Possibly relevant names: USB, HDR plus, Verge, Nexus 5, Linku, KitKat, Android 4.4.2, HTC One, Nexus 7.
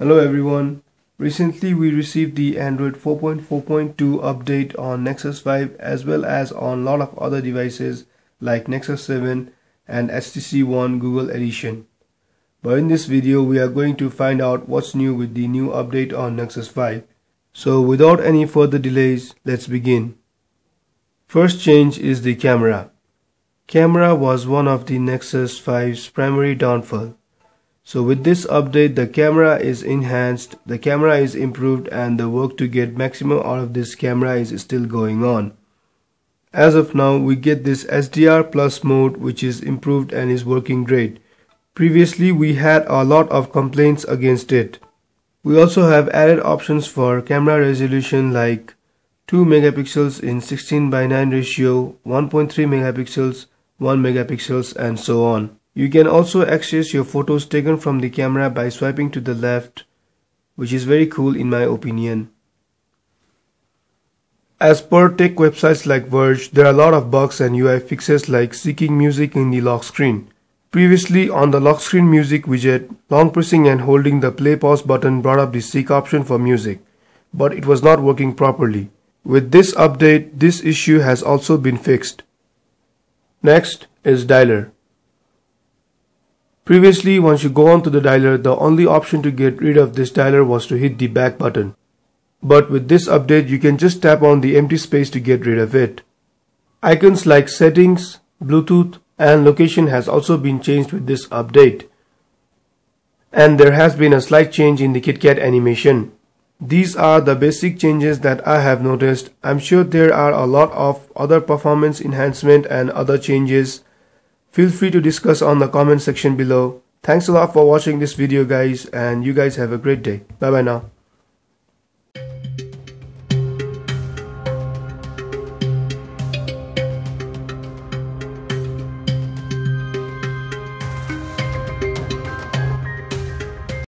Hello everyone. Recently we received the Android 4.4.2 update on Nexus 5 as well as on a lot of other devices like Nexus 7 and HTC One Google Edition. But in this video we are going to find out what's new with the new update on Nexus 5. So without any further delays, let's begin. First change is the camera. Camera was one of the Nexus 5's primary downfall. So with this update, the camera is enhanced, the camera is improved, and the work to get maximum out of this camera is still going on. As of now, we get this HDR plus mode, which is improved and is working great. Previously, we had a lot of complaints against it. We also have added options for camera resolution like 2 megapixels in 16:9 ratio, 1.3 megapixels, 1 megapixels, and so on. You can also access your photos taken from the camera by swiping to the left, which is very cool in my opinion. As per tech websites like Verge, there are a lot of bugs and UI fixes like seeking music in the lock screen. Previously on the lock screen music widget, long pressing and holding the play pause button brought up the seek option for music, but it was not working properly. With this update, this issue has also been fixed. Next is dialer. Previously, once you go on to the dialer, the only option to get rid of this dialer was to hit the back button. But with this update, you can just tap on the empty space to get rid of it. Icons like settings, Bluetooth, and location has also been changed with this update. And there has been a slight change in the KitKat animation. These are the basic changes that I have noticed. I'm sure there are a lot of other performance enhancement and other changes. Feel free to discuss on the comment section below. Thanks a lot for watching this video guys, and you guys have a great day. Bye bye now.